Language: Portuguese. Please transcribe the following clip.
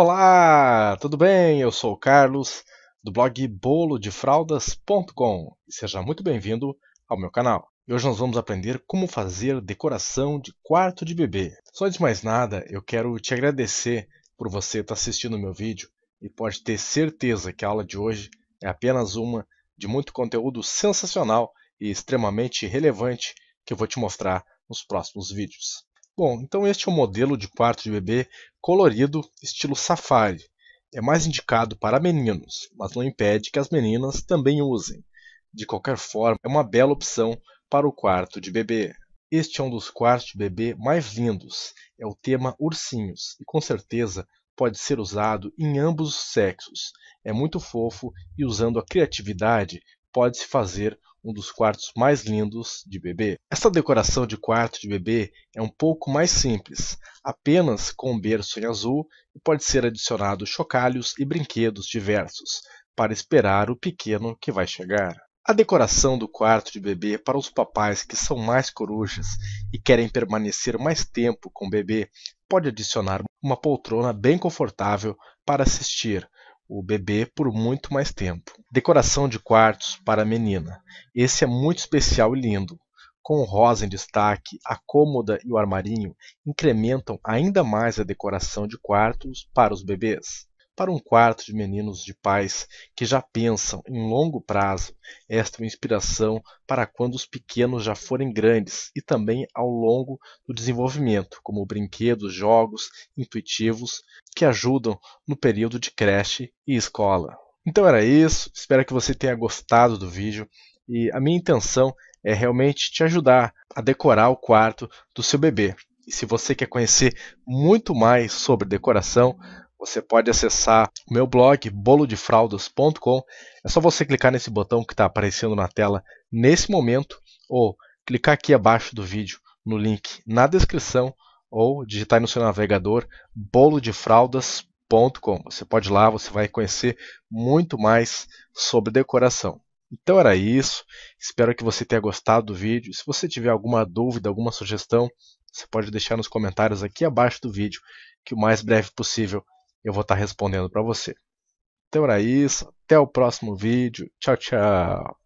Olá, tudo bem? Eu sou o Carlos, do blog bolodefraldas.com e seja muito bem-vindo ao meu canal. E hoje nós vamos aprender como fazer decoração de quarto de bebê. Só antes de mais nada, eu quero te agradecer por você estar assistindo o meu vídeo e pode ter certeza que a aula de hoje é apenas uma de muito conteúdo sensacional e extremamente relevante que eu vou te mostrar nos próximos vídeos. Bom, então este é um modelo de quarto de bebê colorido, estilo safari. É mais indicado para meninos, mas não impede que as meninas também usem. De qualquer forma, é uma bela opção para o quarto de bebê. Este é um dos quartos de bebê mais lindos. É o tema ursinhos e com certeza pode ser usado em ambos os sexos. É muito fofo e usando a criatividade pode-se fazer um dos quartos mais lindos de bebê. Esta decoração de quarto de bebê é um pouco mais simples, apenas com um berço em azul e pode ser adicionado chocalhos e brinquedos diversos, para esperar o pequeno que vai chegar. A decoração do quarto de bebê para os papais que são mais corujas e querem permanecer mais tempo com o bebê pode adicionar uma poltrona bem confortável para assistir o bebê por muito mais tempo. Decoração de quartos para a menina. Esse é muito especial e lindo. Com o rosa em destaque, a cômoda e o armarinho incrementam ainda mais a decoração de quartos para os bebês. Para um quarto de meninos de pais que já pensam em longo prazo, esta é uma inspiração para quando os pequenos já forem grandes e também ao longo do desenvolvimento, como brinquedos, jogos intuitivos que ajudam no período de creche e escola. Então era isso, espero que você tenha gostado do vídeo e a minha intenção é realmente te ajudar a decorar o quarto do seu bebê. E se você quer conhecer muito mais sobre decoração, você pode acessar o meu blog bolodefraldas.com. É só você clicar nesse botão que está aparecendo na tela nesse momento ou clicar aqui abaixo do vídeo no link na descrição ou digitar no seu navegador bolodefraldas.com. Você pode ir lá, você vai conhecer muito mais sobre decoração. Então era isso. Espero que você tenha gostado do vídeo. Se você tiver alguma dúvida, alguma sugestão, você pode deixar nos comentários aqui abaixo do vídeo que o mais breve possível eu vou estar respondendo para você. Então era isso, até o próximo vídeo. Tchau, tchau!